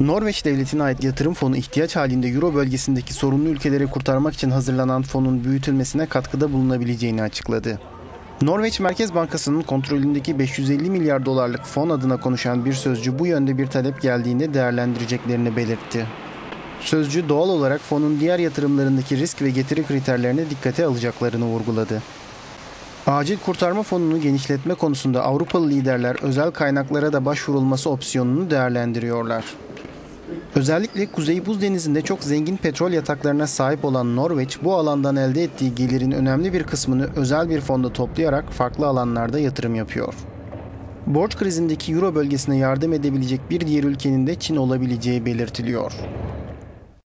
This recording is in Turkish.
Norveç devletine ait yatırım fonu ihtiyaç halinde Euro bölgesindeki sorunlu ülkeleri kurtarmak için hazırlanan fonun büyütülmesine katkıda bulunabileceğini açıkladı. Norveç Merkez Bankası'nın kontrolündeki 550 milyar dolarlık fon adına konuşan bir sözcü bu yönde bir talep geldiğinde değerlendireceklerini belirtti. Sözcü doğal olarak fonun diğer yatırımlarındaki risk ve getiri kriterlerine dikkate alacaklarını vurguladı. Acil kurtarma fonunu genişletme konusunda Avrupalı liderler özel kaynaklara da başvurulması opsiyonunu değerlendiriyorlar. Özellikle Kuzey Buz Denizi'nde çok zengin petrol yataklarına sahip olan Norveç, bu alandan elde ettiği gelirin önemli bir kısmını özel bir fonda toplayarak farklı alanlarda yatırım yapıyor. Borç krizindeki Euro bölgesine yardım edebilecek bir diğer ülkenin de Çin olabileceği belirtiliyor.